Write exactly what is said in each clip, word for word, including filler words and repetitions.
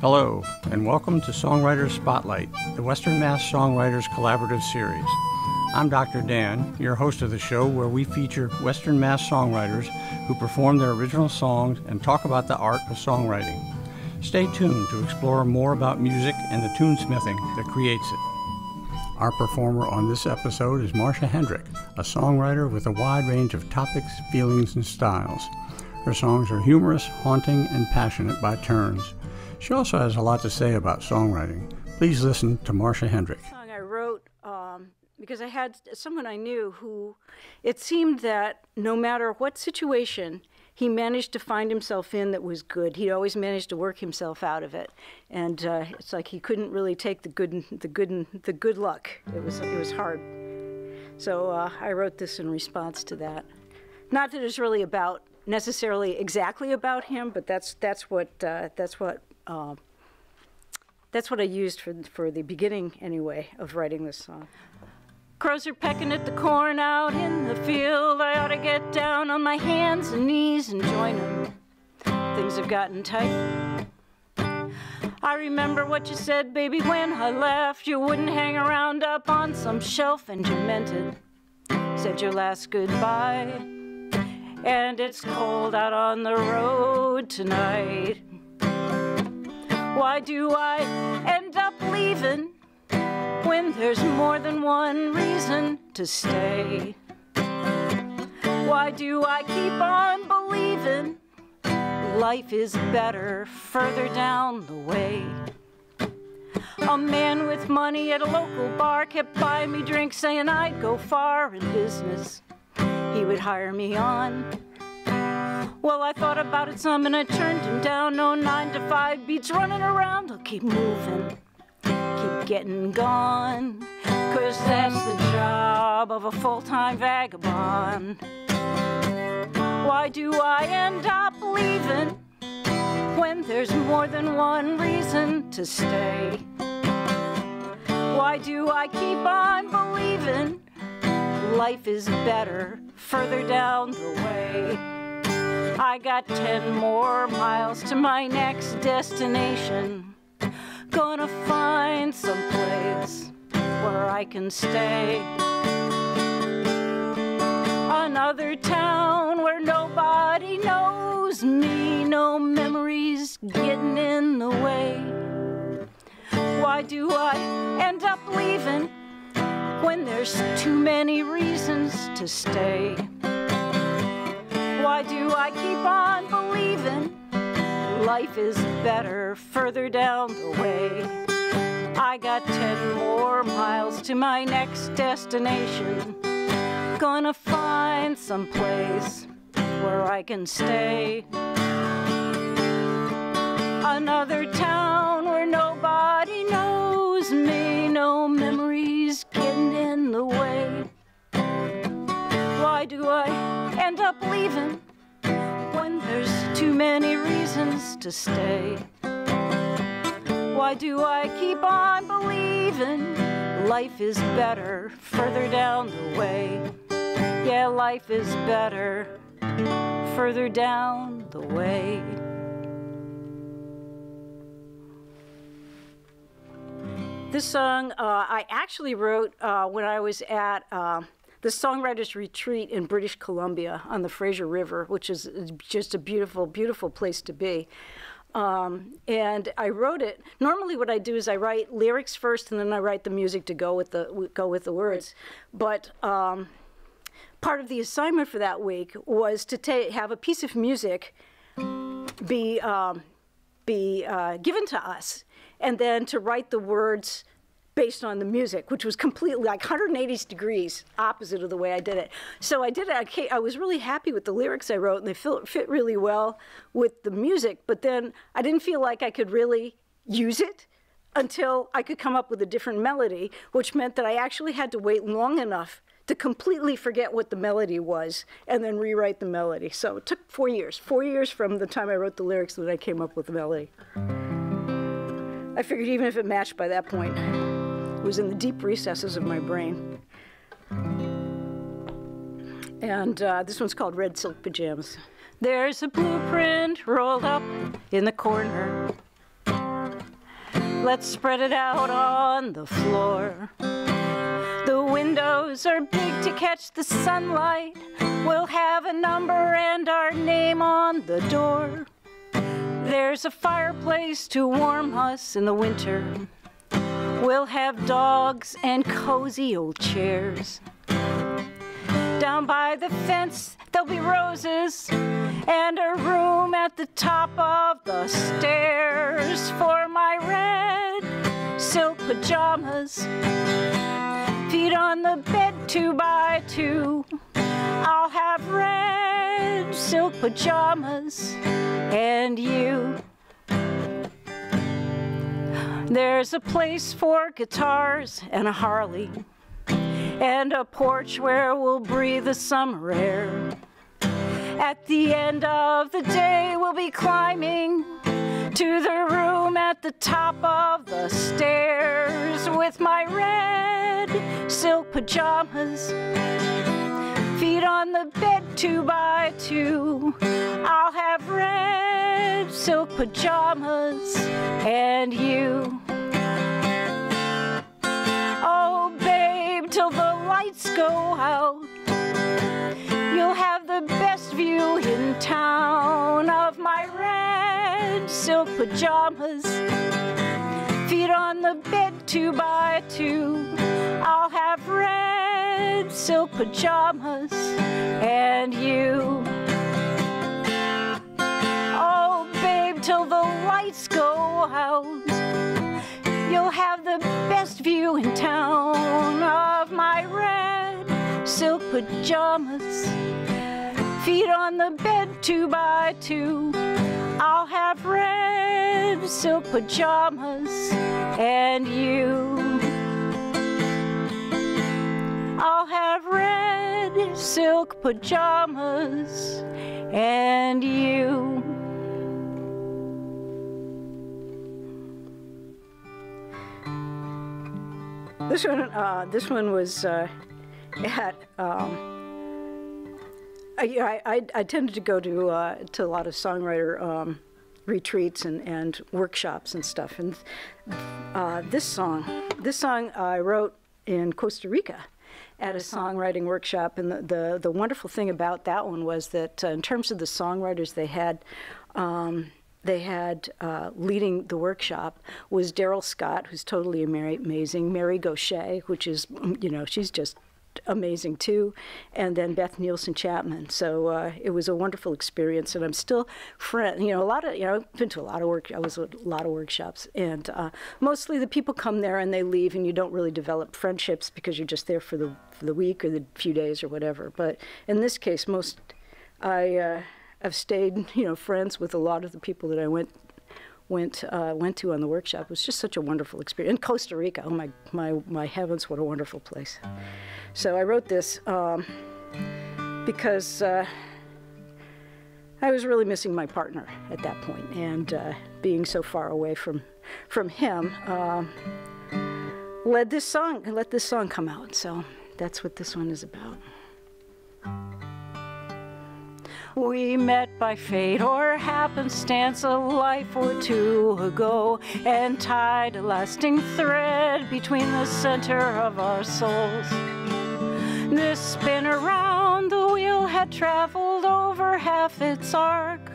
Hello, and welcome to Songwriters' Spotlight, the Western Mass Songwriters Collaborative Series. I'm Doctor Dan, your host of the show, where we feature Western Mass songwriters who perform their original songs and talk about the art of songwriting. Stay tuned to explore more about music and the tunesmithing that creates it. Our performer on this episode is Marcia Hendrick, a songwriter with a wide range of topics, feelings, and styles. Her songs are humorous, haunting, and passionate by turns. She also has a lot to say about songwriting. Please listen to Marcia Hendrick. Song I wrote um, because I had someone I knew who, it seemed that no matter what situation he managed to find himself in that was good, he always managed to work himself out of it, and uh, it's like he couldn't really take the good, the good, the good luck. It was it was hard. So uh, I wrote this in response to that. Not that it's really about necessarily exactly about him, but that's that's what uh, that's what. Uh, that's what I used for, for the beginning, anyway, of writing this song. Crows are pecking at the corn out in the field. I ought to get down on my hands and knees and join them. Things have gotten tight. I remember what you said, baby, when I left. You wouldn't hang around up on some shelf, and you meant it. Said your last goodbye. And it's cold out on the road tonight. Why do I end up leaving when there's more than one reason to stay? Why do I keep on believing life is better further down the way? A man with money at a local bar kept buying me drinks, saying I'd go far in business. He would hire me on. Well, I thought about it some and I turned him down. No nine to five beats running around. I'll keep moving, keep getting gone, 'cause that's the job of a full-time vagabond. Why do I end up leaving when there's more than one reason to stay? Why do I keep on believing life is better further down the way? I got ten more miles to my next destination. Gonna find some place where I can stay. Another town where nobody knows me, no memories getting in the way. Why do I end up leaving when there's too many reasons to stay? Why do I keep on believing life is better further down the way? I got ten more miles to my next destination. Gonna find some place where I can stay. Another town where nobody knows me, no memories getting in the way. Why do I end up leaving when there's too many reasons to stay? Why do I keep on believing life is better further down the way? Yeah, life is better further down the way. This song uh, I actually wrote uh, when I was at uh, the Songwriters Retreat in British Columbia on the Fraser River, which is just a beautiful, beautiful place to be. Um, and I wrote it. Normally, what I do is I write lyrics first, and then I write the music to go with the go with the words. But um, part of the assignment for that week was to ta have a piece of music be um, be uh, given to us, and then to write the words based on the music, which was completely like one hundred eighty degrees opposite of the way I did it. So I did it. I was really happy with the lyrics I wrote, and they fit really well with the music. But then I didn't feel like I could really use it until I could come up with a different melody, which meant that I actually had to wait long enough to completely forget what the melody was and then rewrite the melody. So it took four years, four years from the time I wrote the lyrics that I came up with the melody. I figured even if it matched by that point, was in the deep recesses of my brain. And uh, this one's called Red Silk Pajamas. There's a blueprint rolled up in the corner. Let's spread it out on the floor. The windows are big to catch the sunlight. We'll have a number and our name on the door. There's a fireplace to warm us in the winter. We'll have dogs and cozy old chairs. Down by the fence there'll be roses and a room at the top of the stairs for my red silk pajamas. Feet on the bed two by two. I'll have red silk pajamas and you. There's a place for guitars and a Harley, and a porch where we'll breathe the summer air. At the end of the day, we'll be climbing to the room at the top of the stairs with my red silk pajamas. Feet on the bed two by two. I'll have red silk pajamas and you. Oh, babe, till the lights go out, you'll have the best view in town of my red silk pajamas. Feet on the bed two by two. I'll have red silk pajamas and you. Oh, babe, till the lights go out, you'll have the best view in town of my red silk pajamas. Feet on the bed two by two. I'll have red silk pajamas and you. I'll have red silk pajamas and you. This one, uh, this one was uh, at. Um, I, I, I tended to go to uh, to a lot of songwriter um, retreats and, and workshops and stuff. And uh, this song, this song I wrote in Costa Rica at a songwriting workshop. And the, the, the wonderful thing about that one was that uh, in terms of the songwriters they had, um, they had uh, leading the workshop was Darrell Scott, who's totally amazing, Mary Gauthier, which is, you know, she's just amazing too, and then Beth Nielsen Chapman. So uh, it was a wonderful experience, and I'm still friend. You know, a lot of you know, I've been to a lot of work. I was at a lot of workshops, and uh, mostly the people come there and they leave, and you don't really develop friendships because you're just there for the for the week or the few days or whatever. But in this case, most I uh, I've stayed, you know, friends with a lot of the people that I went went uh, went to on the workshop. It was just such a wonderful experience in Costa Rica. Oh my my my heavens, what a wonderful place! So I wrote this um, because uh, I was really missing my partner at that point, and uh, being so far away from from him, um, led this song. Let this song come out. So that's what this one is about. We met by fate or happenstance a life or two ago, and tied a lasting thread between the center of our souls. This spin around the wheel had traveled over half its arc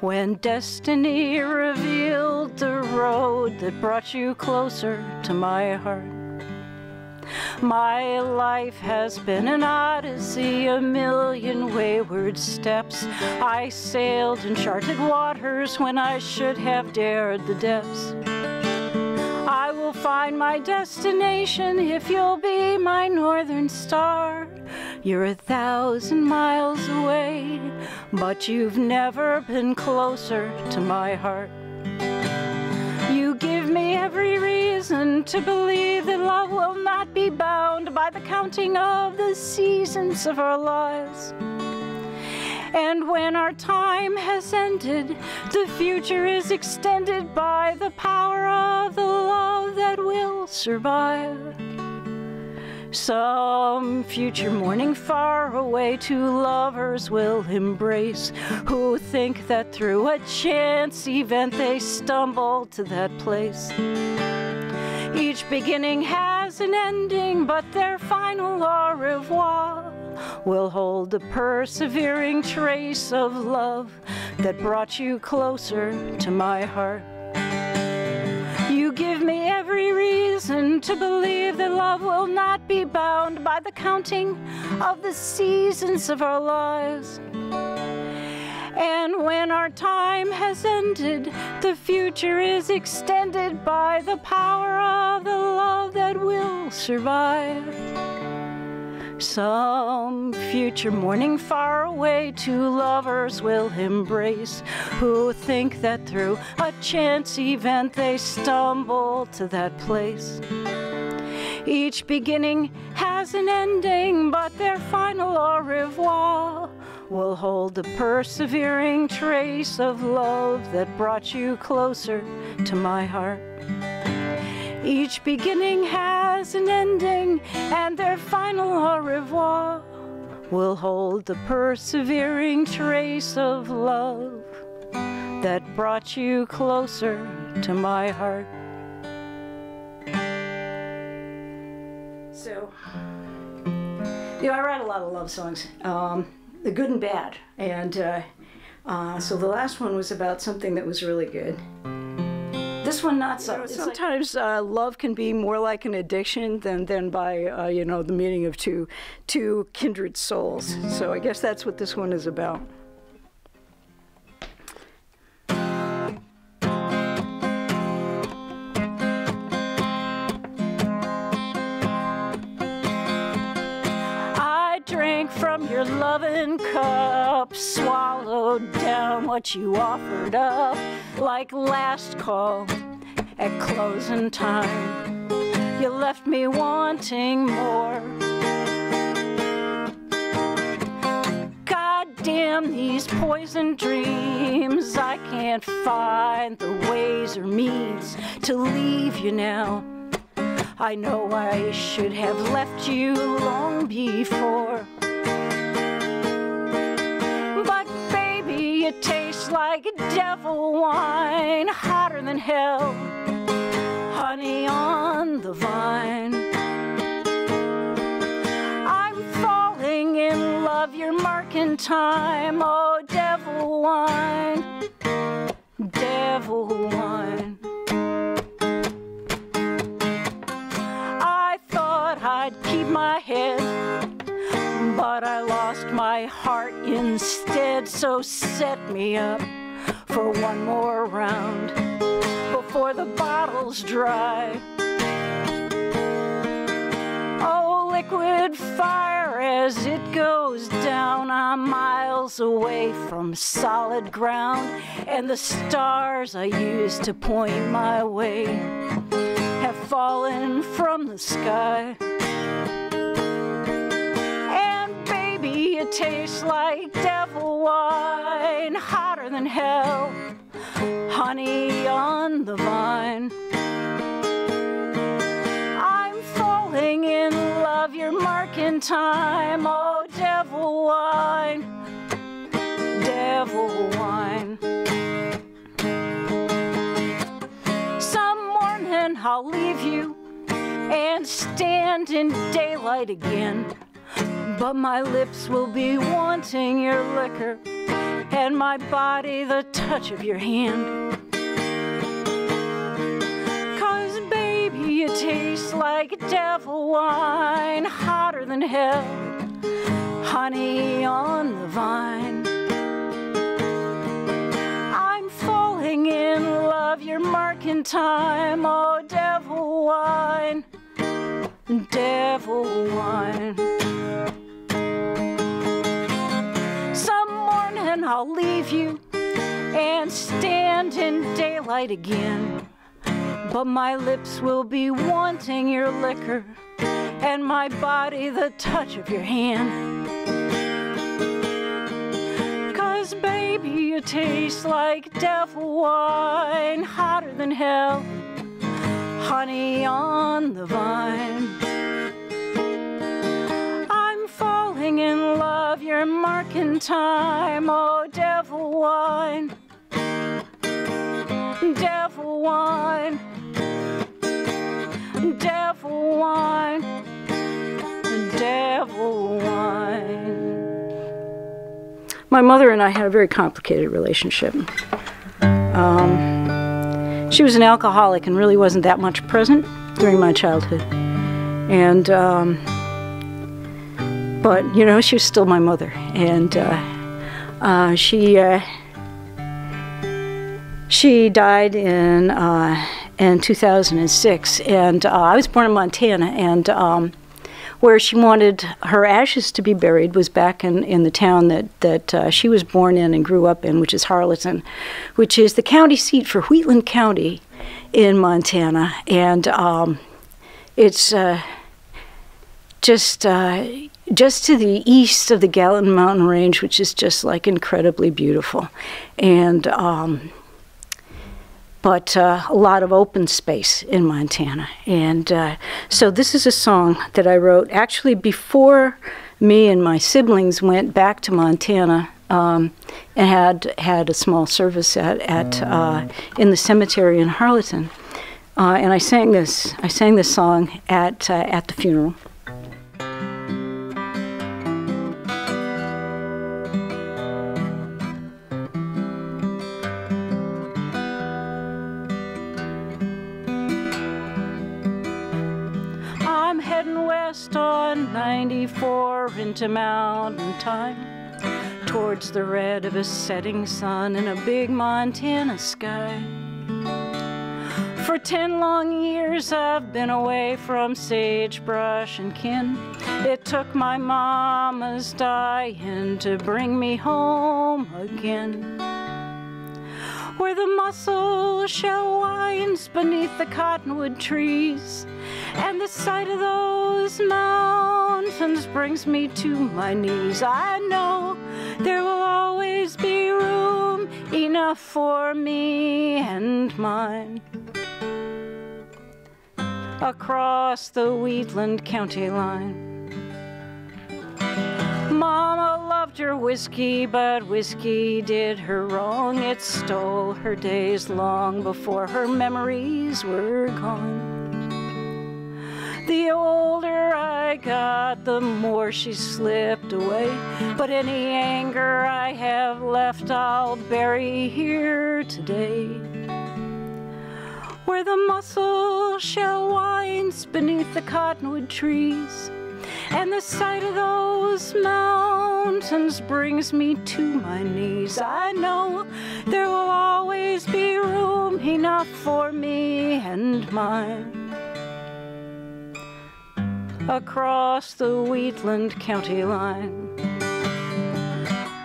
when destiny revealed the road that brought you closer to my heart. My life has been an odyssey, a million wayward steps. I sailed in charted waters when I should have dared the depths. I will find my destination if you'll be my northern star. You're a thousand miles away, but you've never been closer to my heart. You give me every reason to believe that love will not be bound by the counting of the seasons of our lives. And when our time has ended, the future is extended by the power of the love that will survive. Some future morning far away two lovers will embrace, who think that through a chance event they stumble to that place. Each beginning has an ending, but their final au revoir will hold the persevering trace of love that brought you closer to my heart. You give me every reason to believe that love will not be bound by the counting of the seasons of our lives. And when our time has ended, the future is extended by the power of the love that will survive. Some future morning far away two lovers will embrace, who think that through a chance event they stumble to that place. Each beginning has an ending, but their final au revoir will hold the persevering trace of love that brought you closer to my heart. Each beginning has an ending, and their final au revoir will hold the persevering trace of love that brought you closer to my heart. So, you know, I write a lot of love songs, um, the good and bad, and uh, uh, so the last one was about something that was really good. This one not so. You know, sometimes uh, love can be more like an addiction than than by uh, you know, the meeting of two two kindred souls. So I guess that's what this one is about. From your loving cup, swallowed down what you offered up, like last call at closing time. You left me wanting more. God damn these poison dreams, I can't find the ways or means to leave you now. I know I should have left you long before. It tastes like devil wine, hotter than hell, honey on the vine. I'm falling in love, you're marking time. Oh, devil wine, devil wine. I thought I'd keep my head, but I lost my heart instead, so set me up for one more round before the bottle's dry. Oh, liquid fire, as it goes down, I'm miles away from solid ground, and the stars I used to point my way have fallen from the sky. It tastes like devil wine, hotter than hell, honey on the vine. I'm falling in love, you're marking time. Oh, devil wine, devil wine. Some morning I'll leave you and stand in daylight again, but my lips will be wanting your liquor, and my body the touch of your hand. 'Cause baby, it tastes like devil wine, hotter than hell, honey on the vine. I'm falling in love, you're marking time. Oh, devil wine, devil wine. Some morning I'll leave you and stand in daylight again, but my lips will be wanting your liquor, and my body the touch of your hand. 'Cause baby, it tastes like devil wine, hotter than hell, honey on the vine. in time, oh devil wine, devil wine, devil wine, devil wine. My mother and I had a very complicated relationship. Um, she was an alcoholic and really wasn't that much present during my childhood. And um, but, you know, she was still my mother, and uh, uh, she uh, she died in uh, in two thousand six, and uh, I was born in Montana, and um, where she wanted her ashes to be buried was back in, in the town that, that uh, she was born in and grew up in, which is Harlowton, which is the county seat for Wheatland County in Montana, and um, it's uh, just... Uh, just to the east of the Gallatin Mountain Range, which is just like incredibly beautiful. And, um, but uh, a lot of open space in Montana. And uh, so this is a song that I wrote actually before me and my siblings went back to Montana um, and had, had a small service at, at uh, in the cemetery in Harlowton. Uh, and I sang this, I sang this song at, uh, at the funeral. ninety-four into mountain time, towards the red of a setting sun in a big Montana sky. For ten long years I've been away from sagebrush and kin. It took my mama's dying to bring me home again, where the musselshell winds beneath the cottonwood trees, and the sight of those mountains brings me to my knees. I know there will always be room enough for me and mine. Across the Wheatland County line, Mama loved her whiskey, but whiskey did her wrong. It stole her days long before her memories were gone. The older I got, the more she slipped away, but any anger I have left I'll bury here today, where the musselshell winds beneath the cottonwood trees, and the sight of those mountains brings me to my knees. I know there will always be room enough for me and mine. Across the Wheatland County line,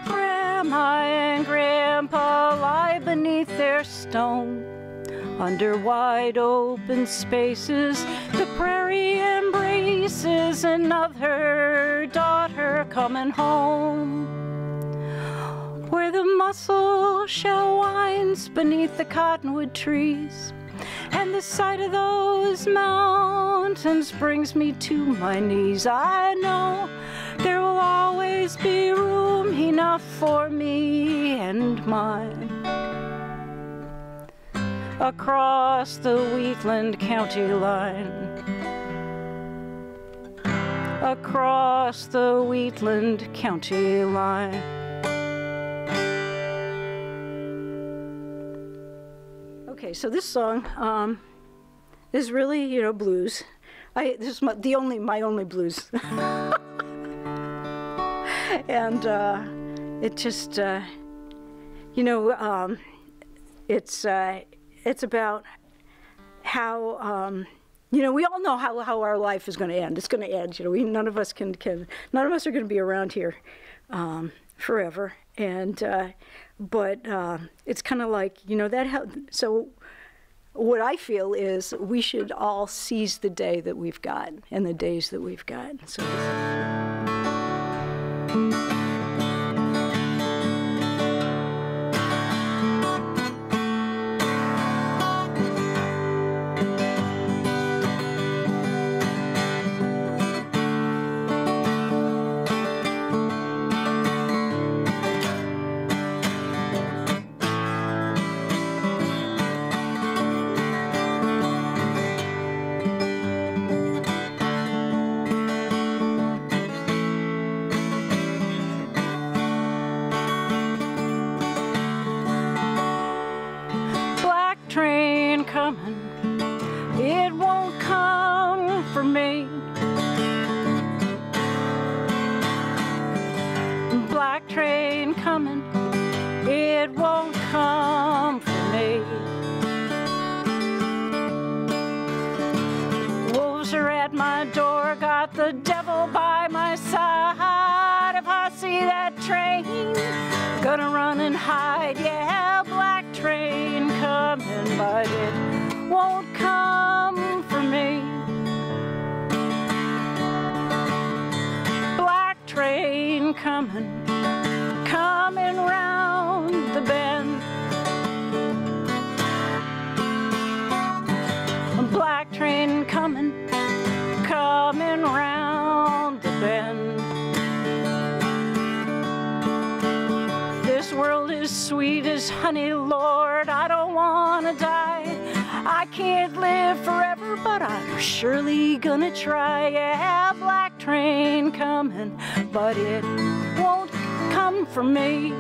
Grandma and Grandpa lie beneath their stone. Under wide open spaces, the prairie embraces another daughter coming home, where the musselshell winds beneath the cottonwood trees, and the sight of those mountains brings me to my knees. I know there will always be room enough for me and mine. Across the Wheatland County line, across the Wheatland County line. Okay, so this song um, is really, you know, blues. I, this is my, the only, my only blues. And uh, it just, uh, you know, um, it's, uh, it's about how, um, you know, we all know how, how our life is going to end. It's going to end, you know, we, none of us can, can, none of us are going to be around here um, forever. And, uh, but uh, it's kind of like, you know, that, so what I feel is we should all seize the day that we've got and the days that we've got. So been coming, it won't come for me. Black train coming, it won't come for me. Wolves are at my door, got the devil by my side. If I see that train, gonna run and hide. Yeah, black train coming, but it won't come for me. Black train coming, coming round the bend. Black train coming, coming round the bend. This world is sweet as honey, Lord, I don't want to die. I can't live forever, but I'm surely gonna try. Yeah, black train coming, but it won't come for me.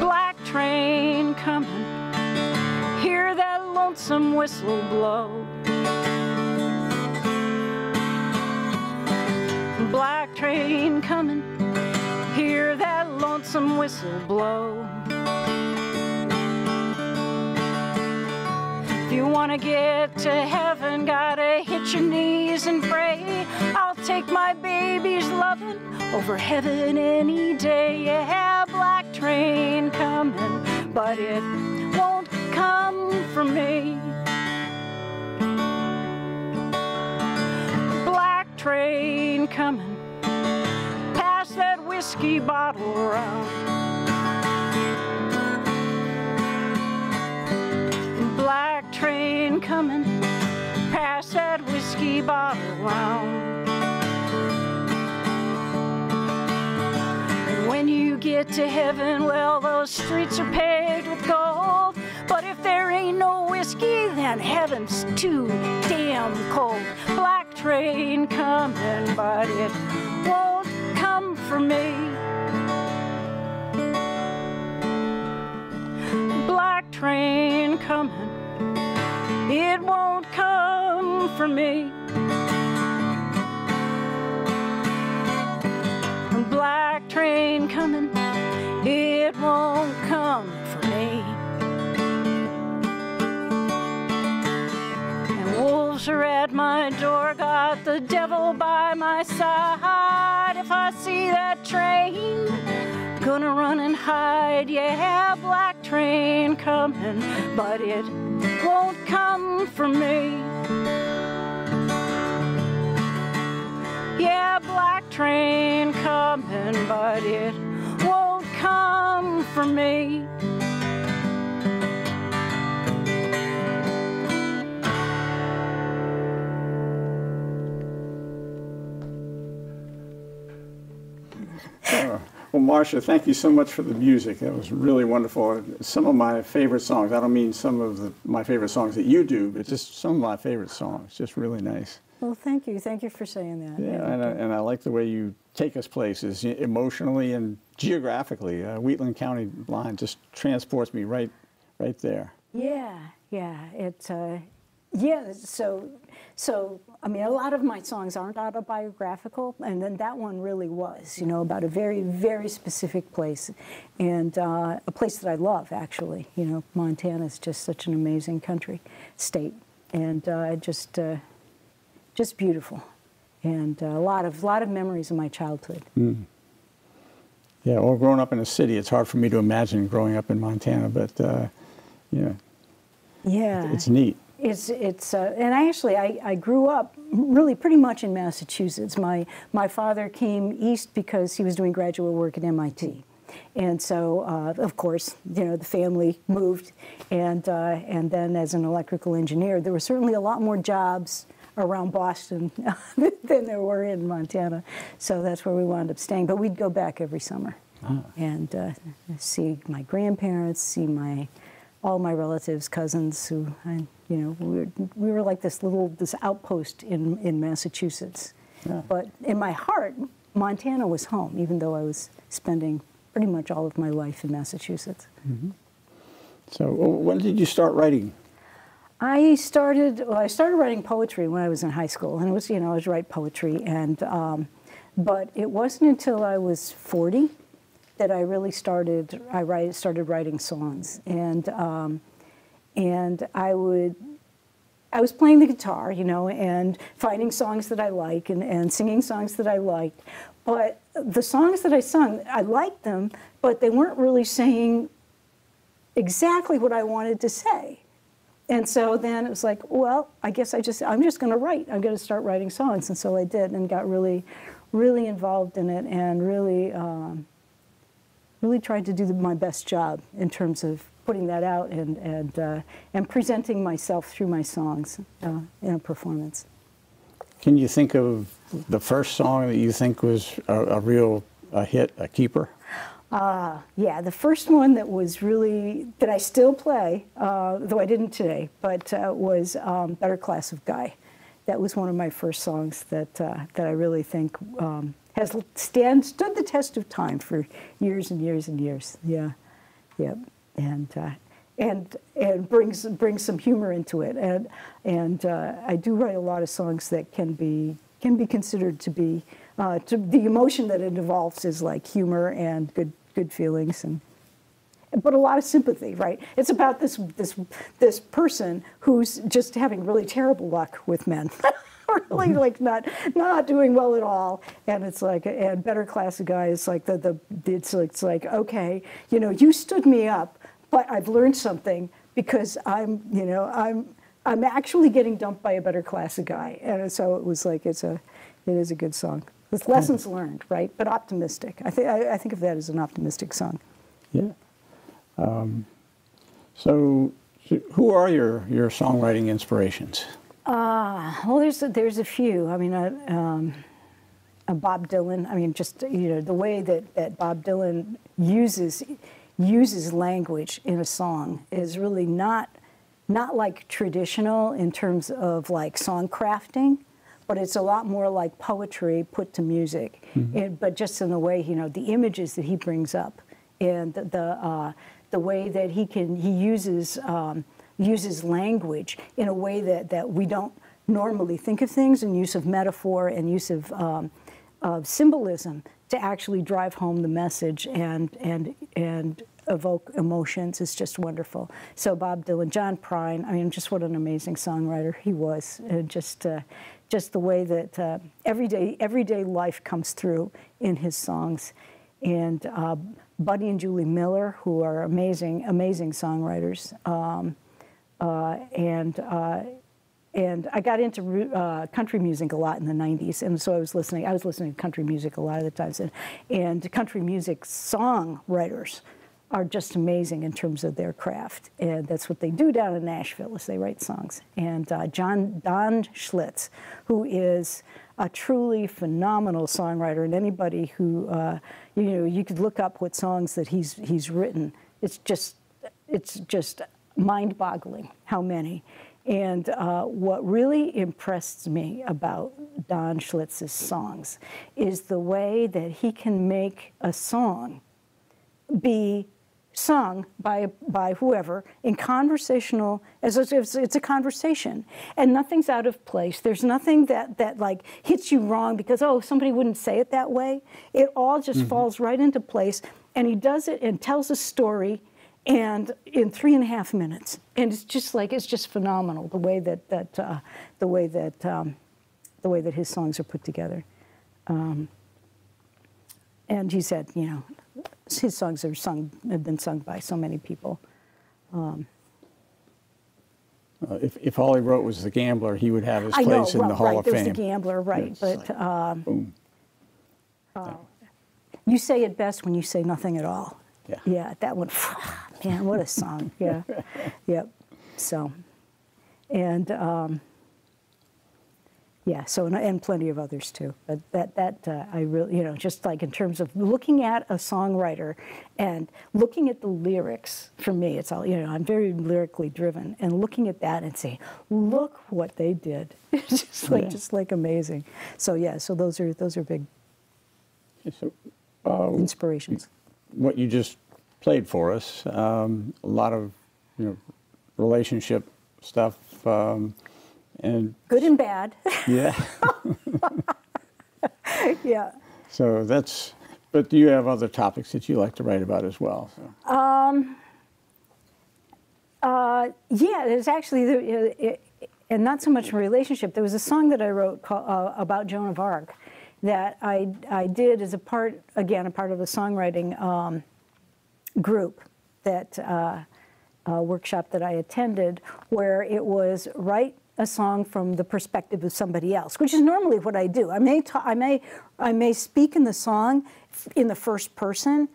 Black train coming, hear that lonesome whistle blow. Black train coming, hear that lonesome whistle blow. If you want to get to heaven, gotta hit your knees and pray. I'll take my baby's loving over heaven any day. Yeah, black train coming, but it won't come for me. Black train coming, pass that whiskey bottle around. Black train coming, pass that whiskey bottle round. And when you get to heaven, well, those streets are paved with gold. But if there ain't no whiskey, then heaven's too damn cold. Black train coming, but it won't come for me. Black train coming, it won't come for me. Black train coming, it won't come for me. And wolves are at my door, got the devil by my side. If I see that train, gonna run and hide. Yeah, black train coming, but it won't come for me. Yeah, black train coming, but it won't come for me. Uh. Well, Marcia, thank you so much for the music. That was really wonderful. Some of my favorite songs. I don't mean some of the, my favorite songs that you do, but just some of my favorite songs. Just really nice. Well, thank you. Thank you for saying that. Yeah, and I, and I like the way you take us places emotionally and geographically. Uh, Wheatland County line just transports me right, right there. Yeah, yeah. It's uh, yeah. So, so. I mean, a lot of my songs aren't autobiographical, and then that one really was, you know, about a very, very specific place, and uh, a place that I love, actually. You know, Montana's just such an amazing country, state, and uh, just, uh, just beautiful, and uh, a lot of, lot of memories of my childhood. Mm. Yeah, well, growing up in a city, it's hard for me to imagine growing up in Montana, but, uh, you know, yeah, it's neat. It's, it's, uh, and I actually, I, I grew up really pretty much in Massachusetts. My, my father came east because he was doing graduate work at M I T. And so, uh, of course, you know, the family moved. And, uh, and then as an electrical engineer, there were certainly a lot more jobs around Boston than there were in Montana. So that's where we wound up staying. But we'd go back every summer. Ah. And uh, see my grandparents, see my, all my relatives, cousins who, I, you know, we were, we were like this little, this outpost in, in Massachusetts. Yeah. But in my heart, Montana was home, even though I was spending pretty much all of my life in Massachusetts. Mm-hmm. So when did you start writing? I started, well, I started writing poetry when I was in high school, and it was, you know, I was write poetry, and um, but it wasn't until I was forty that I really started, I write, started writing songs, and um, and I would, I was playing the guitar, you know, and finding songs that I like, and, and singing songs that I liked, but the songs that I sung, I liked them, but they weren't really saying exactly what I wanted to say. And so then it was like, well, I guess I just, I'm just going to write. I'm going to start writing songs. And so I did, and got really, really involved in it, and really, um, really tried to do the, my best job in terms of putting that out, and, and, uh, and presenting myself through my songs uh, in a performance. Can you think of the first song that you think was a, a real a hit, a keeper? Uh, yeah, the first one that was really, that I still play, uh, though I didn't today, but uh, was um, Better Class of Guy. That was one of my first songs that, uh, that I really think um, has stand, stood the test of time for years and years and years. Yeah, yeah, and, uh, and, and brings, brings some humor into it. And, and uh, I do write a lot of songs that can be, can be considered to be, uh, to, the emotion that it involves is like humor and good, good feelings, and but a lot of sympathy, right? It's about this this this person who's just having really terrible luck with men, really like not not doing well at all. And it's like, and Better Class of Guy is like the the it's like, it's like okay, you know, you stood me up, but I've learned something, because I'm you know I'm I'm actually getting dumped by a better class of guy. And so it was like, it's a it is a good song. It's lessons learned, right? But optimistic. I think I think of that as an optimistic song. Yeah. Um, so, who are your your songwriting inspirations? Uh, well, there's a, there's a few. I mean, uh, um, uh, Bob Dylan. I mean, just you know the way that that Bob Dylan uses uses language in a song is really not not like traditional in terms of like song crafting. But it's a lot more like poetry put to music, mm-hmm. it, but just in the way, you know, the images that he brings up, and the the, uh, the way that he can he uses um, uses language in a way that that we don't normally think of things, and use of metaphor and use of um, of symbolism to actually drive home the message and and and evoke emotions is just wonderful. So Bob Dylan, John Prine. I mean, just what an amazing songwriter he was, and just. Uh, Just the way that uh, everyday everyday life comes through in his songs, and uh, Buddy and Julie Miller, who are amazing amazing songwriters, um, uh, and uh, and I got into uh, country music a lot in the nineties, and so I was listening. I was listening to country music a lot of the times, and and country music songwriters are just amazing in terms of their craft, and that's what they do down in Nashville is they write songs. And uh, John Don Schlitz, who is a truly phenomenal songwriter, and anybody who uh, you know you could look up what songs that he's he's written. It's just it's just mind-boggling how many. And uh, what really impressed me about Don Schlitz's songs is the way that he can make a song be sung by by whoever in conversational, as if it's a conversation, and nothing's out of place. There's nothing that that like hits you wrong because oh somebody wouldn't say it that way. It all just mm-hmm. falls right into place, and he does it and tells a story, and in three and a half minutes, and it's just like it's just phenomenal the way that that uh, the way that um, the way that his songs are put together, um, and he said you know. His songs are sung, have been sung by so many people. Um, uh, if, if all he wrote was The Gambler, he would have his place I know, in right, the Hall right, of Fame. There's The Gambler, right. Yeah, but like, um, uh, you say it best when you say nothing at all. Yeah, yeah that one, man, what a song. Yeah, yep. So, and um, yeah, so, and, and plenty of others, too. But that, that uh, I really, you know, just like in terms of looking at a songwriter and looking at the lyrics, for me, it's all, you know, I'm very lyrically driven, and looking at that and saying, look what they did. It's just like, yeah. just like amazing. So, yeah, so those are, those are big so, uh, inspirations. What you just played for us, um, a lot of you know, relationship stuff. Um, and good and bad. Yeah. Yeah. So that's, but do you have other topics that you like to write about as well? So. Um, uh, yeah, there's actually, it, it, and not so much a relationship, there was a song that I wrote called, uh, about Joan of Arc that I, I did as a part, again, a part of the songwriting um, group, that uh, uh, workshop that I attended, where it was write a song from the perspective of somebody else, which is normally what I do. I may, ta I may, I may speak in the song in the first person,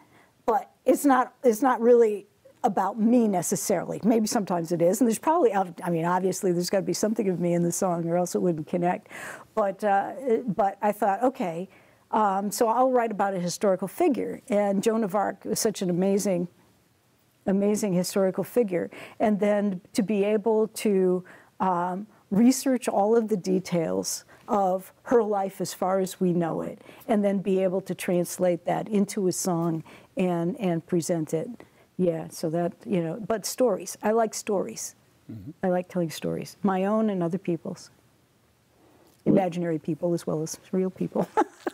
but it's not, it's not really about me necessarily. Maybe sometimes it is, and there's probably, I mean, obviously there's got to be something of me in the song, or else it wouldn't connect. But, uh, but I thought, okay, um, so I'll write about a historical figure, and Joan of Arc was such an amazing, amazing historical figure, and then to be able to Um, research all of the details of her life as far as we know it, and then be able to translate that into a song and and present it. Yeah, so that, you know, but stories. I like stories. Mm-hmm. I like telling stories, my own and other people's. Imaginary people as well as real people.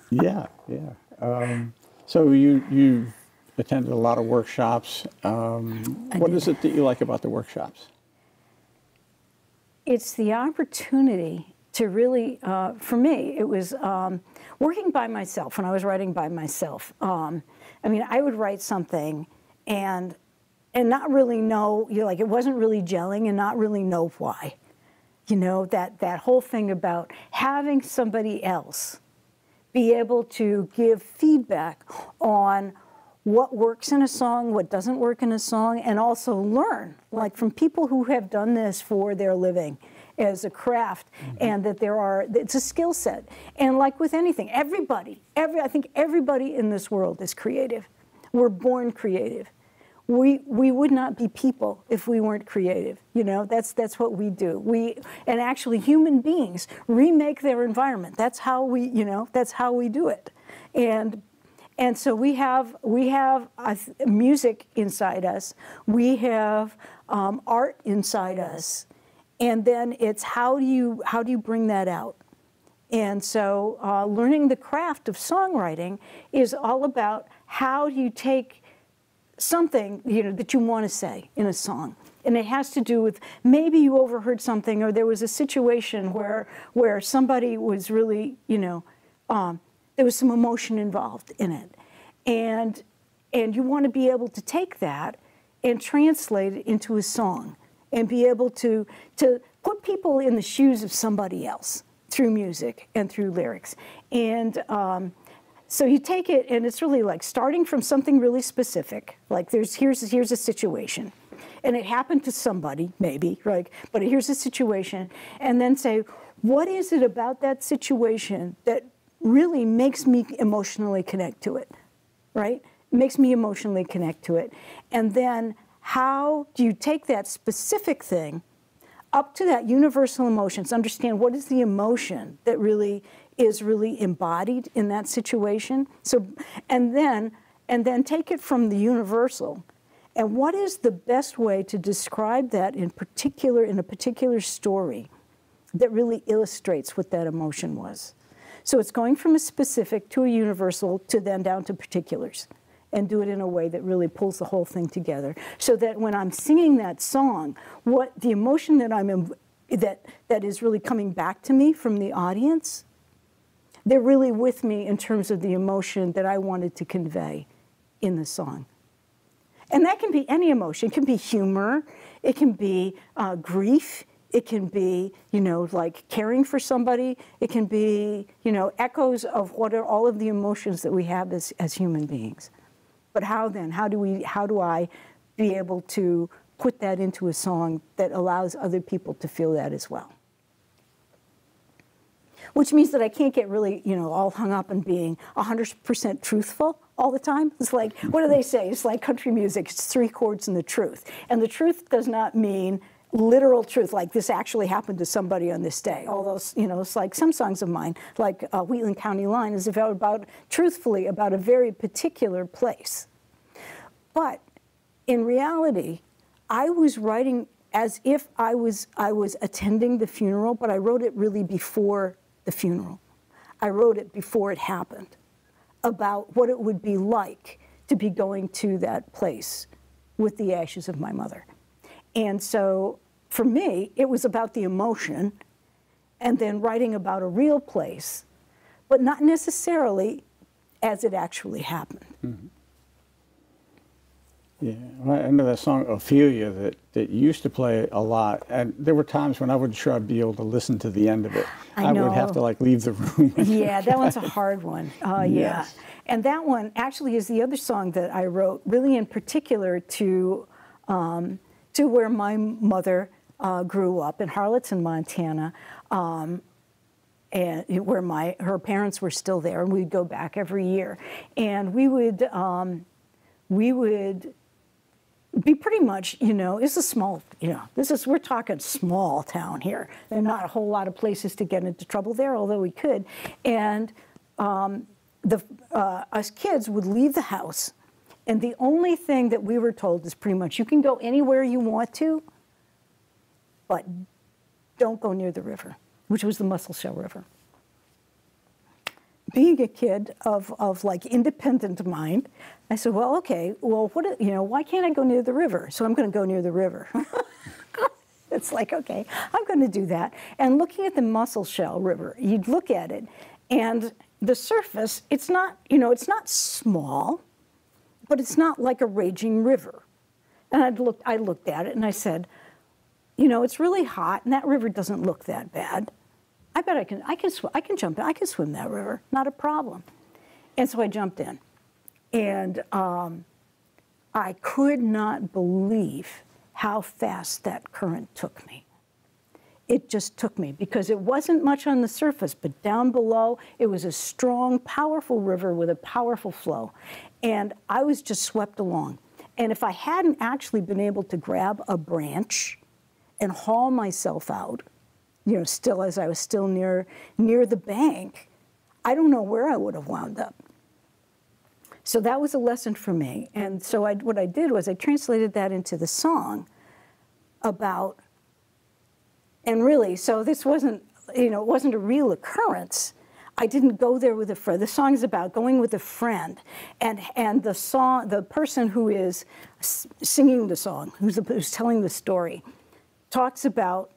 Yeah, yeah. Um, so you, you attended a lot of workshops. Um, what is it that you like about the workshops? It's the opportunity to really, uh, for me, it was um, working by myself, when I was writing by myself. Um, I mean, I would write something and and not really know, you know, like it wasn't really gelling, and not really know why. You know, that, that whole thing about having somebody else be able to give feedback on what works in a song, what doesn't work in a song, and also learn, like, from people who have done this for their living as a craft, mm-hmm. and that there are, it's a skill set. And like with anything, everybody, every, I think everybody in this world is creative. We're born creative. We, we would not be people if we weren't creative, you know? That's, that's what we do. We, and actually human beings remake their environment. That's how we, you know, that's how we do it. And And so we have, we have uh, music inside us, we have um, art inside us, and then it's how do you, how do you bring that out? And so uh, learning the craft of songwriting is all about how do you take something, you know, that you want to say in a song. And it has to do with maybe you overheard something, or there was a situation where, where somebody was really, you know, um, there was some emotion involved in it. And, and you want to be able to take that and translate it into a song and be able to, to put people in the shoes of somebody else through music and through lyrics. And um, so you take it, and it's really like starting from something really specific, like there's, here's, here's a situation. And it happened to somebody, maybe, right? But here's a situation. And then say, what is it about that situation that really makes me emotionally connect to it, right? Makes me emotionally connect to it. And then how do you take that specific thing up to that universal emotions, understand what is the emotion that really is really embodied in that situation? So, and then, and then take it from the universal. And what is the best way to describe that in particular, in a particular story that really illustrates what that emotion was? So it's going from a specific to a universal to then down to particulars, and do it in a way that really pulls the whole thing together, so that when I'm singing that song, what the emotion that I'm in, that that is really coming back to me from the audience, they're really with me in terms of the emotion that I wanted to convey in the song. And that can be any emotion. It can be humor, it can be uh, grief, it can be, you know, like caring for somebody. It can be, you know, echoes of what are all of the emotions that we have as, as human beings. But how then? How do we, how do I be able to put that into a song that allows other people to feel that as well? Which means that I can't get really, you know, all hung up in being one hundred percent truthful all the time. It's like, what do they say? It's like country music. It's three chords and the truth. And the truth does not mean literal truth, like this actually happened to somebody on this day. All those, you know, it's like some songs of mine, like uh, Wheatland County Line, is about, about, truthfully, about a very particular place. But in reality, I was writing as if I was, I was attending the funeral, but I wrote it really before the funeral. I wrote it before it happened, about what it would be like to be going to that place with the ashes of my mother. And so for me, it was about the emotion and then writing about a real place, but not necessarily as it actually happened. Mm-hmm. Yeah, well, I remember that song Ophelia that, that used to play a lot, and there were times when I wasn't sure I'd be able to listen to the end of it. I, I would have to like leave the room. Yeah, that one's a hard one. Uh, yes. Yeah. And that one actually is the other song that I wrote really in particular to, um, to where my mother uh, grew up in Harlowton, Montana, um, and where my, her parents were still there, and we'd go back every year. And we would, um, we would, be pretty much, you know, it's a small, you know, this is, we're talking small town here. There are not a whole lot of places to get into trouble there, although we could. And um, the, uh, us kids would leave the house, and the only thing that we were told is pretty much, you can go anywhere you want to, but don't go near the river, which was the Musselshell River. Being a kid of, of like independent mind, I said, well, okay, well, what, you know, why can't I go near the river? So I'm going to go near the river. It's like, okay, I'm going to do that. And looking at the Musselshell River, you'd look at it, and the surface, it's not, you know, it's not small, but it's not like a raging river. And I'd looked, I looked at it, and I said, you know, it's really hot, and that river doesn't look that bad. I bet I can, I can, sw I can jump in, I can swim that river, not a problem. And so I jumped in. And um, I could not believe how fast that current took me. It just took me, because it wasn't much on the surface, but down below, it was a strong, powerful river with a powerful flow. And I was just swept along. And if I hadn't actually been able to grab a branch and haul myself out, you know, still as I was still near, near the bank, I don't know where I would have wound up. So that was a lesson for me. And so I, what I did was I translated that into the song about, and really, so this wasn't, you know, it wasn't a real occurrence. I didn't go there with a friend. The song is about going with a friend, and and the song, the person who is singing the song, who's, the, who's telling the story, talks about,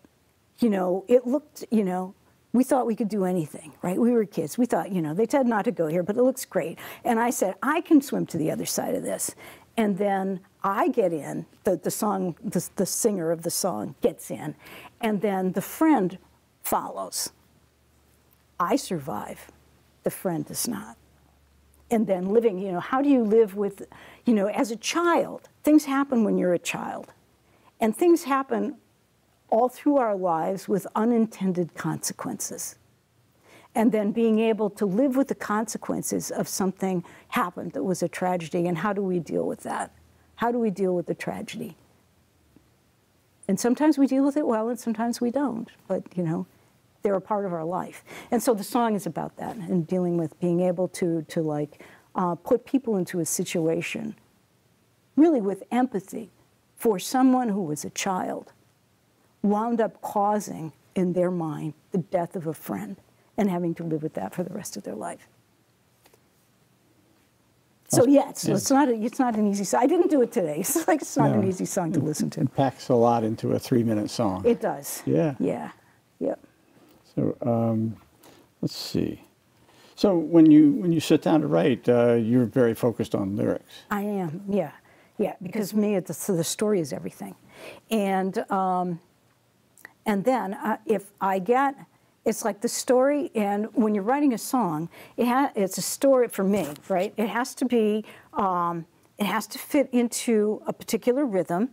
you know, it looked, you know, we thought we could do anything, right? We were kids. We thought, you know, they said not to go here, but it looks great. And I said, I can swim to the other side of this. And then I get in, the, the song, the, the singer of the song gets in, and then the friend follows. I survive, the friend does not. And then living, you know, how do you live with, you know, as a child, things happen when you're a child. And things happen all through our lives with unintended consequences. And then being able to live with the consequences of something happened that was a tragedy, and how do we deal with that? How do we deal with the tragedy? And sometimes we deal with it well, and sometimes we don't, but you know, they're a part of our life. And so the song is about that, and dealing with being able to, to like uh, put people into a situation, really with empathy for someone who was a child, wound up causing, in their mind, the death of a friend and having to live with that for the rest of their life. So yeah, it's, it's, not, a, it's not an easy song. I didn't do it today. It's, like, it's not no, an easy song to listen to. It packs a lot into a three-minute song. It does. Yeah. Yeah. Yep. So um, let's see. So when you, when you sit down to write, uh, you're very focused on lyrics. I am, yeah. Yeah, because me, it's, the story is everything. And... Um, And then uh, if I get, it's like the story, and when you're writing a song, it ha it's a story for me, right? It has to be, um, it has to fit into a particular rhythm,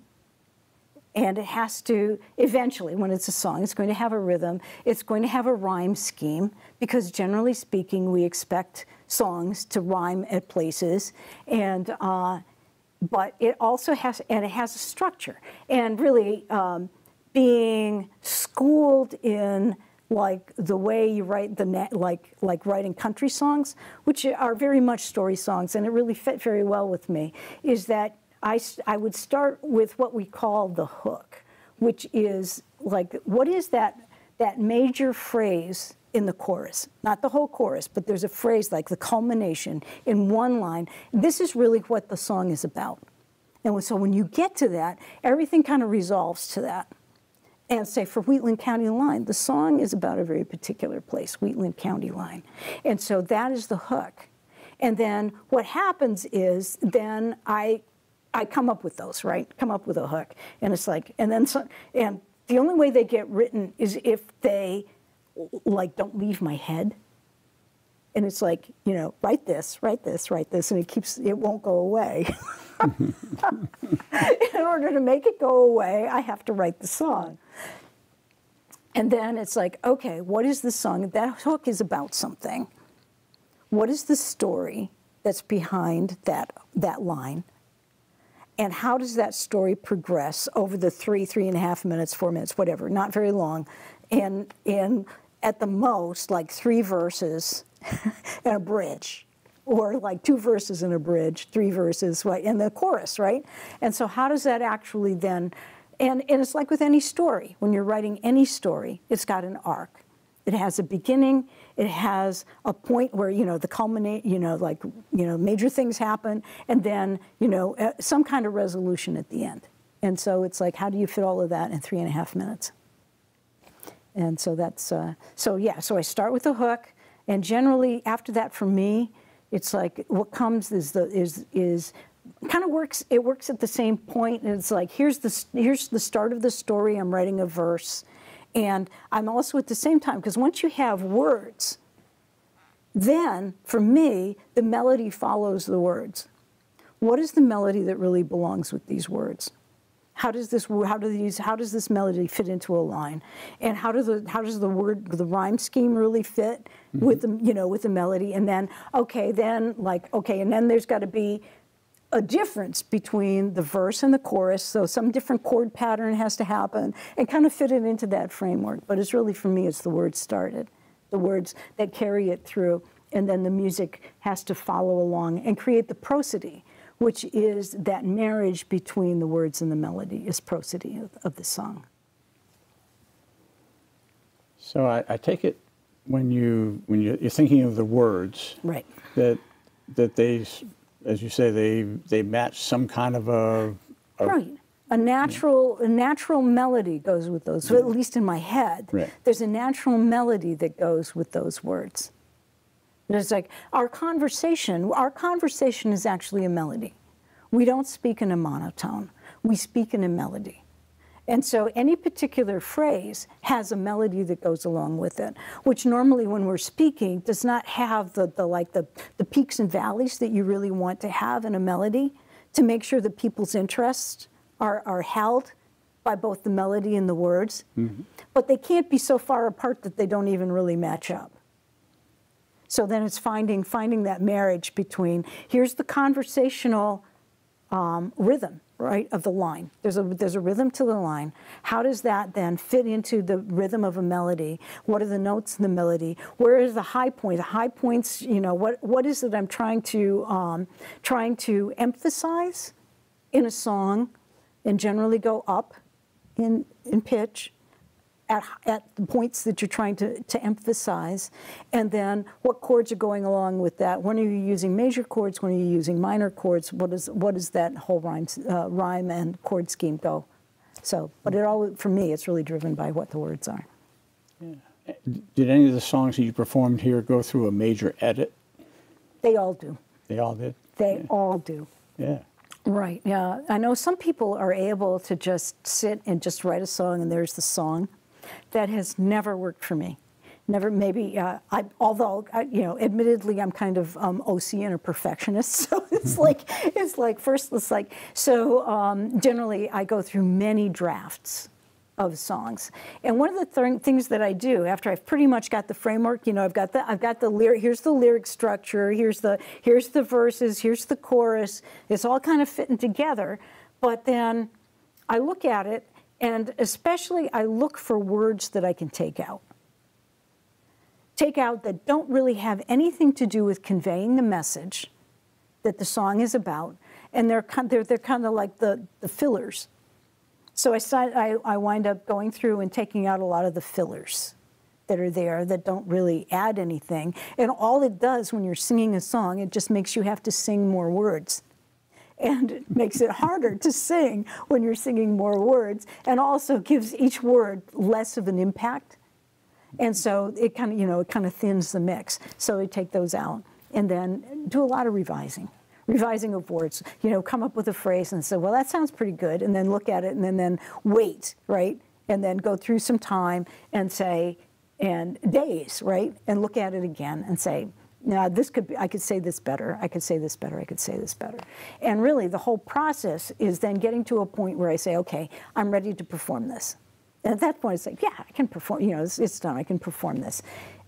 and it has to, eventually, when it's a song, it's going to have a rhythm, it's going to have a rhyme scheme, because generally speaking, we expect songs to rhyme at places, and, uh, but it also has, and it has a structure, and really, um, being schooled in like the way you write the like like writing country songs, which are very much story songs, and it really fit very well with me, is that I, I would start with what we call the hook, which is like, what is that, that major phrase in the chorus? Not the whole chorus, but there's a phrase like the culmination in one line. This is really what the song is about. And so when you get to that, everything kind of resolves to that. And say for Wheatland County Line, the song is about a very particular place, Wheatland County Line. And so that is the hook. And then what happens is then I, I come up with those, right? Come up with a hook. And it's like, and then, so, and the only way they get written is if they like don't leave my head. And it's like, you know, write this, write this, write this, and it keeps, it won't go away. In order to make it go away, I have to write the song. And then it's like, okay, what is the song? That hook is about something. What is the story that's behind that, that line? And how does that story progress over the three, three and a half minutes, four minutes, whatever, not very long, and, and at the most, like three verses, and a bridge, or like two verses and a bridge, three verses, and the chorus, right? And so how does that actually then, and, and it's like with any story, when you're writing any story, it's got an arc. It has a beginning, it has a point where, you know, the culminate, you know, like, you know, major things happen, and then, you know, some kind of resolution at the end. And so it's like, how do you fit all of that in three and a half minutes? And so that's, uh, so yeah, so I start with the hook. And generally, after that, for me, it's like what comes is the is is kind of works. It works at the same point, and it's like here's the here's the start of the story. I'm writing a verse, and I'm also at the same time because once you have words, then for me the melody follows the words. What is the melody that really belongs with these words? How does this how do these how does this melody fit into a line, and how does the how does the word the rhyme scheme really fit? Mm-hmm. With the, you know, with the melody, and then, okay, then, like, okay, and then there's got to be a difference between the verse and the chorus, so some different chord pattern has to happen, and kind of fit it into that framework, but it's really, for me, it's the words started, the words that carry it through, and then the music has to follow along and create the prosody, which is that marriage between the words and the melody, is prosody of, of the song. So I, I take it, when you when you're thinking of the words, right, that that they, as you say, they they match some kind of a, a right a natural yeah. a natural melody goes with those. Yeah. At least in my head, right. There's a natural melody that goes with those words. And it's like our conversation. Our conversation is actually a melody. We don't speak in a monotone. We speak in a melody. And so any particular phrase has a melody that goes along with it, which normally when we're speaking does not have the, the like the, the peaks and valleys that you really want to have in a melody to make sure that people's interests are, are held by both the melody and the words. Mm-hmm. But they can't be so far apart that they don't even really match up. So then it's finding, finding that marriage between, here's the conversational um, rhythm, right, of the line. There's a, there's a rhythm to the line. How does that then fit into the rhythm of a melody? What are the notes in the melody? Where is the high point? The high points, you know, what, what is it I'm trying to, um, trying to emphasize in a song, and generally go up in, in pitch at, at the points that you're trying to, to emphasize. And then what chords are going along with that? When are you using major chords? When are you using minor chords? What is, what does that whole rhyme, uh, rhyme and chord scheme go? So, but it all, for me, it's really driven by what the words are. Yeah. Did any of the songs that you performed here go through a major edit? They all do. They all did? They yeah. all do. Yeah. Right, yeah. I know some people are able to just sit and just write a song and there's the song. That has never worked for me. Never, maybe, uh, I, although, I, you know, admittedly, I'm kind of um, O C and a perfectionist, so it's like, it's like, first, it's like, so um, generally, I go through many drafts of songs. And one of the th things that I do after I've pretty much got the framework, you know, I've got the, I've got the lyric, here's the lyric structure, here's the, here's the verses, here's the chorus, it's all kind of fitting together, but then I look at it, and especially, I look for words that I can take out. Take out that don't really have anything to do with conveying the message that the song is about, and they're kind, they're they're kind of like the the fillers. So I, started, I I wind up going through and taking out a lot of the fillers that are there that don't really add anything. And all it does when you're singing a song, it just makes you have to sing more words. And it makes it harder to sing when you're singing more words, and also gives each word less of an impact. And so it kind of, you know, it kind of thins the mix. So we take those out and then do a lot of revising. Revising of words, you know, come up with a phrase and say, well, that sounds pretty good, and then look at it and then, then wait, right? And then go through some time and say, and days, right? And look at it again and say, now this could be, I could say this better, I could say this better, I could say this better. And really the whole process is then getting to a point where I say, okay, I'm ready to perform this. And at that point it's like, yeah, I can perform, you know, it's, it's done, I can perform this.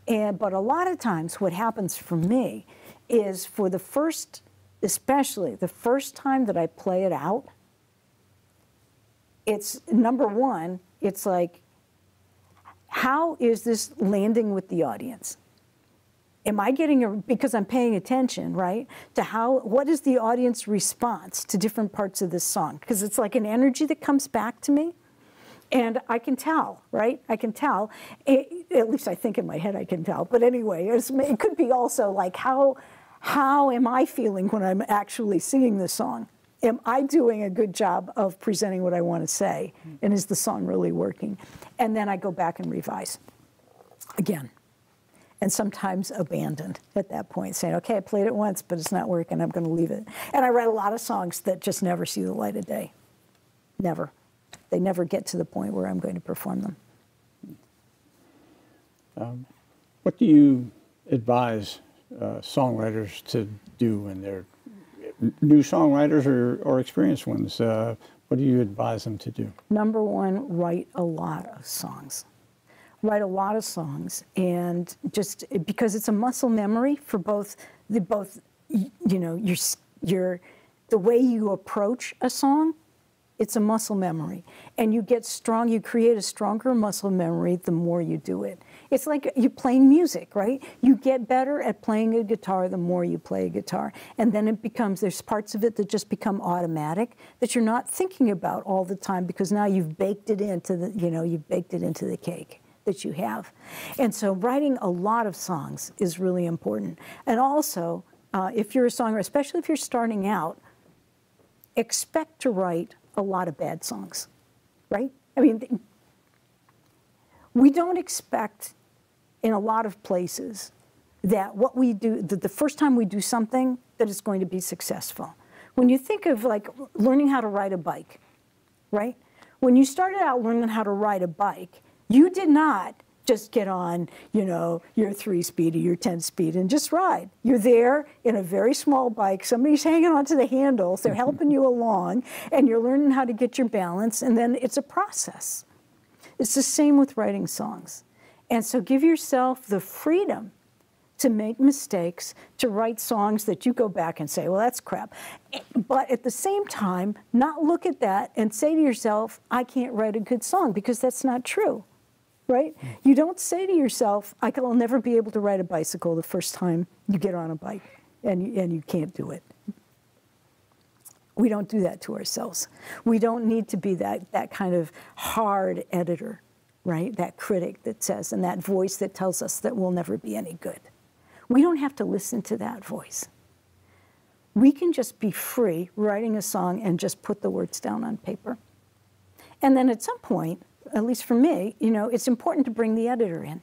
And, but a lot of times what happens for me is for the first, especially the first time that I play it out, it's number one, it's like, how is this landing with the audience? Am I getting a, because I'm paying attention, right, to how, what is the audience response to different parts of this song? Because it's like an energy that comes back to me, and I can tell, right? I can tell, it, at least I think in my head I can tell, but anyway, it's, it could be also like, how, how am I feeling when I'm actually singing this song? Am I doing a good job of presenting what I want to say? And is the song really working? And then I go back and revise again. And sometimes abandoned at that point, saying, okay, I played it once, but it's not working, I'm going to leave it. And I write a lot of songs that just never see the light of day. Never. They never get to the point where I'm going to perform them. Um, what do you advise uh, songwriters to do when they're new songwriters or, or experienced ones? Uh, what do you advise them to do? Number one, write a lot of songs. Write a lot of songs, and just because it's a muscle memory for both the both you know your your the way you approach a song, it's a muscle memory, and you get strong. You create a stronger muscle memory the more you do it. It's like you're playing music, right? You get better at playing a guitar the more you play a guitar. And then it becomes, there's parts of it that just become automatic that you're not thinking about all the time, because now you've baked it into the, you know, you've baked it into the cake that you have. And so writing a lot of songs is really important. And also, uh, if you're a songwriter, especially if you're starting out, expect to write a lot of bad songs, right? I mean, we don't expect in a lot of places that what we do, that the first time we do something, that it's going to be successful. When you think of like learning how to ride a bike, right? When you started out learning how to ride a bike, you did not just get on, you know, your three-speed or your ten-speed and just ride. You're there in a very small bike. Somebody's hanging onto the handles. They're helping you along, and you're learning how to get your balance, and then it's a process. It's the same with writing songs. And so give yourself the freedom to make mistakes, to write songs that you go back and say, well, that's crap. But at the same time, not look at that and say to yourself, I can't write a good song, because that's not true. Right? You don't say to yourself, I'll never be able to ride a bicycle the first time you get on a bike, and you, and you can't do it. We don't do that to ourselves. We don't need to be that, that kind of hard editor, right? That critic that says, and that voice that tells us that we'll never be any good. We don't have to listen to that voice. We can just be free writing a song and just put the words down on paper. And then at some point, at least for me, you know, it's important to bring the editor in,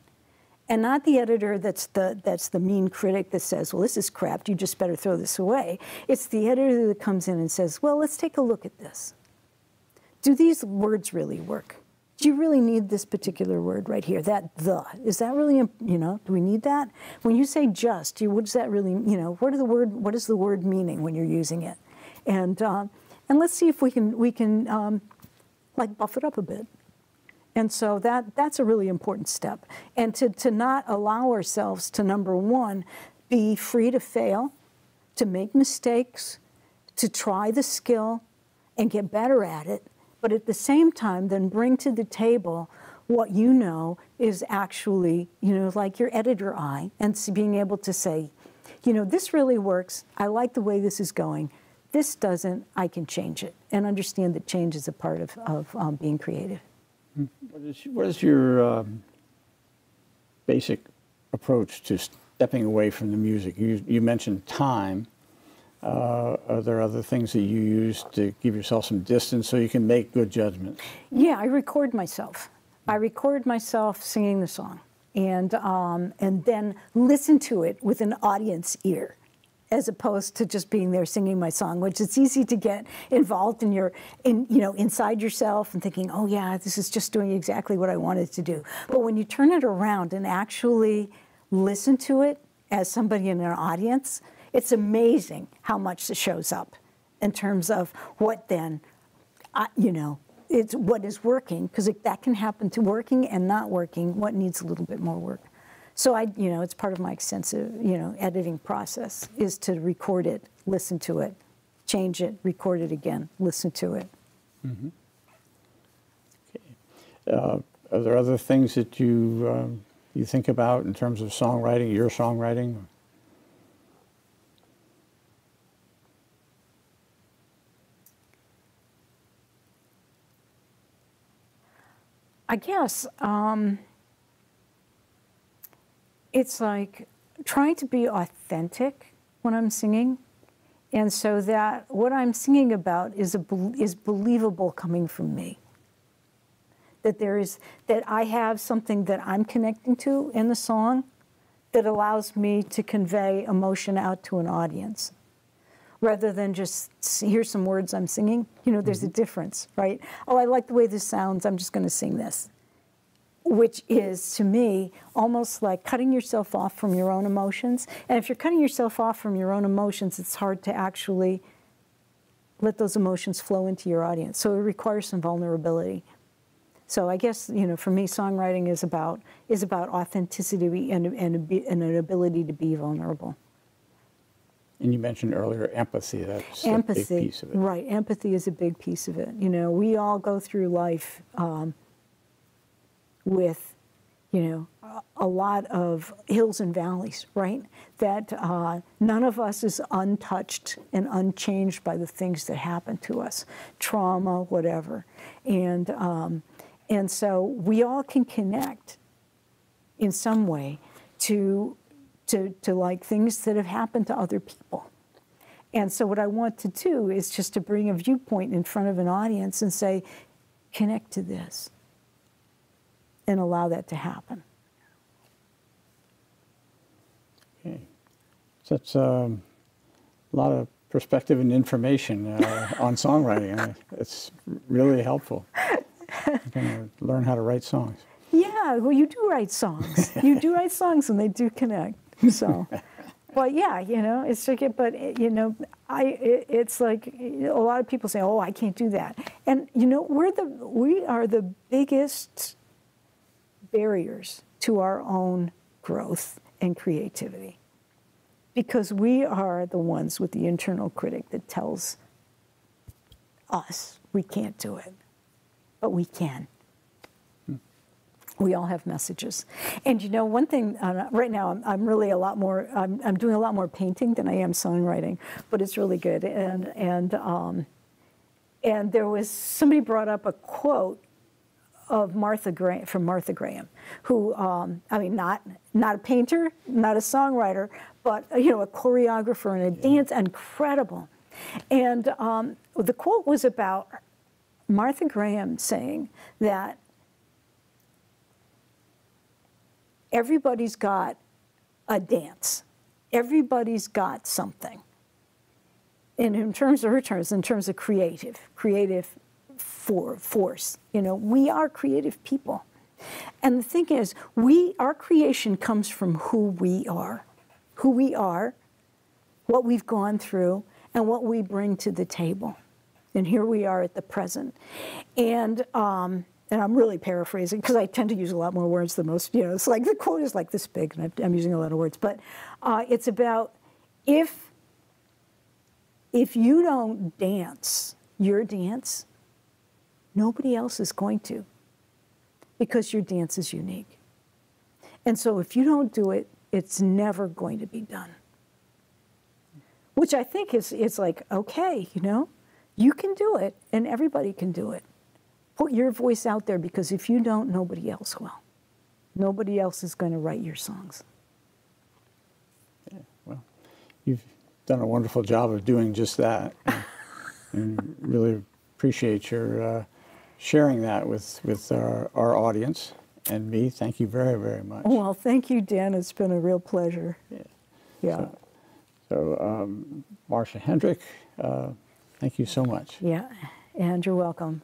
and not the editor that's the, that's the mean critic that says, well, this is crap, you just better throw this away. It's the editor that comes in and says, well, let's take a look at this. Do these words really work? Do you really need this particular word right here? That the, is that really, you know, do we need that? When you say just, you, what does that really, you know, what, are the word, what is the word meaning when you're using it? And, um, and let's see if we can, we can um, like buff it up a bit. And so that, that's a really important step. And to, to not allow ourselves to, number one, be free to fail, to make mistakes, to try the skill and get better at it, but at the same time then bring to the table what you know is actually, you know, like your editor eye, and being able to say, you know, this really works, I like the way this is going, if this doesn't, I can change it, and understand that change is a part of, of um, being creative. What is, what is your um, basic approach to stepping away from the music? You, you mentioned time. Uh, are there other things that you use to give yourself some distance so you can make good judgments? Yeah, I record myself. I record myself singing the song, and, um, and then listen to it with an audience ear, as opposed to just being there singing my song, which it's easy to get involved in your, in, you know, inside yourself and thinking, oh yeah, this is just doing exactly what I wanted to do. But when you turn it around and actually listen to it as somebody in an audience, it's amazing how much it shows up in terms of what then, uh, you know, it's what is working, because that can happen to working and not working, what needs a little bit more work. So I, you know, it's part of my extensive, you know, editing process is to record it, listen to it, change it, record it again, listen to it. Mm-hmm. Okay. Uh, are there other things that you um, you think about in terms of songwriting, your songwriting? I guess. Um, It's like trying to be authentic when I'm singing, and so that what I'm singing about is a is believable coming from me. That there is that I have something that I'm connecting to in the song that allows me to convey emotion out to an audience, rather than just hear some words I'm singing. You know, there's mm-hmm. a difference, right? Oh, I like the way this sounds. I'm just going to sing this. Which is, to me, almost like cutting yourself off from your own emotions. And if you're cutting yourself off from your own emotions, it's hard to actually let those emotions flow into your audience. So it requires some vulnerability. So I guess, you know, for me, songwriting is about, is about authenticity and, and, and an ability to be vulnerable. And you mentioned earlier empathy. That's empathy, a big piece of it. Right. Empathy is a big piece of it. You know, we all go through life um, with, you know, a lot of hills and valleys, right? That uh, none of us is untouched and unchanged by the things that happen to us, trauma, whatever. And, um, and so we all can connect in some way to, to, to like things that have happened to other people. And so what I want to do is just to bring a viewpoint in front of an audience and say, connect to this. And allow that to happen. Okay, so that's um, a lot of perspective and information uh, on songwriting. It's really helpful. You're gonna learn how to write songs. Yeah, well, you do write songs. You do write songs, and they do connect. So, well, yeah, you know, it's like, but it, you know, I it, it's like a lot of people say, "Oh, I can't do that," and you know, we're the we are the biggest barriers to our own growth and creativity, because we are the ones with the internal critic that tells us we can't do it, but we can. Hmm. We all have messages. And you know, one thing, uh, right now I'm, I'm really a lot more, I'm, I'm doing a lot more painting than I am songwriting, but it's really good. And, and, um, and there was, somebody brought up a quote of Martha Graham, from Martha Graham, who, um, I mean, not not a painter, not a songwriter, but you know, a choreographer and a dance, incredible. And um, the quote was about Martha Graham saying that everybody's got a dance, everybody's got something. And in terms of her terms, in terms of creative, creative. For force, you know, we are creative people, and the thing is, we our creation comes from who we are, who we are, what we've gone through, and what we bring to the table. And here we are at the present, and um, and I'm really paraphrasing because I tend to use a lot more words than most. You know, it's like the quote is like this big, and I'm using a lot of words, but uh, it's about if if you don't dance your dance, nobody else is going to, because your dance is unique. And so if you don't do it, it's never going to be done. which I think is, it's like, okay, you know, you can do it and everybody can do it. Put your voice out there, because if you don't, nobody else will. Nobody else is going to write your songs. Yeah, well, you've done a wonderful job of doing just that. And really appreciate your uh, sharing that with, with our, our audience and me. Thank you very, very much. Well, thank you, Dan. It's been a real pleasure. Yeah. Yeah. So, so um, Marcia Hendrick, uh, thank you so much. Yeah, and you're welcome.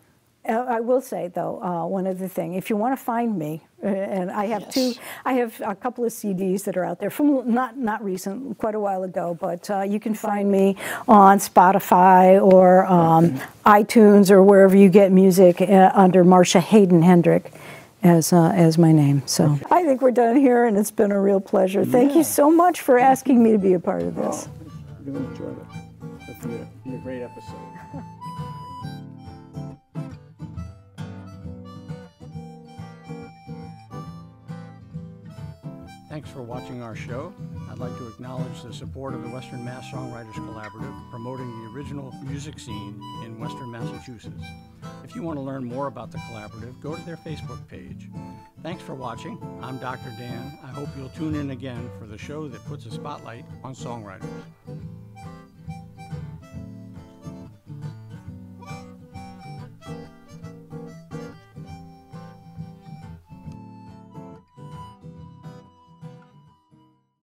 I will say, though, uh, one other thing. If you want to find me, and I have yes. two, I have a couple of C Ds that are out there from not not recent, quite a while ago. But uh, you can find me on Spotify or um, mm-hmm. iTunes or wherever you get music uh, under Marcia Hayden Hendrick as uh, as my name. So okay. I think we're done here, and it's been a real pleasure. Yeah. Thank you so much for asking me to be a part of this. Oh, you're going to enjoy it. It's going to be a great episode. Thanks for watching our show. I'd like to acknowledge the support of the Western Mass Songwriters Collaborative, promoting the original music scene in Western Massachusetts. If you want to learn more about the collaborative, go to their Facebook page. Thanks for watching. I'm Doctor Dan. I hope you'll tune in again for the show that puts a spotlight on songwriters.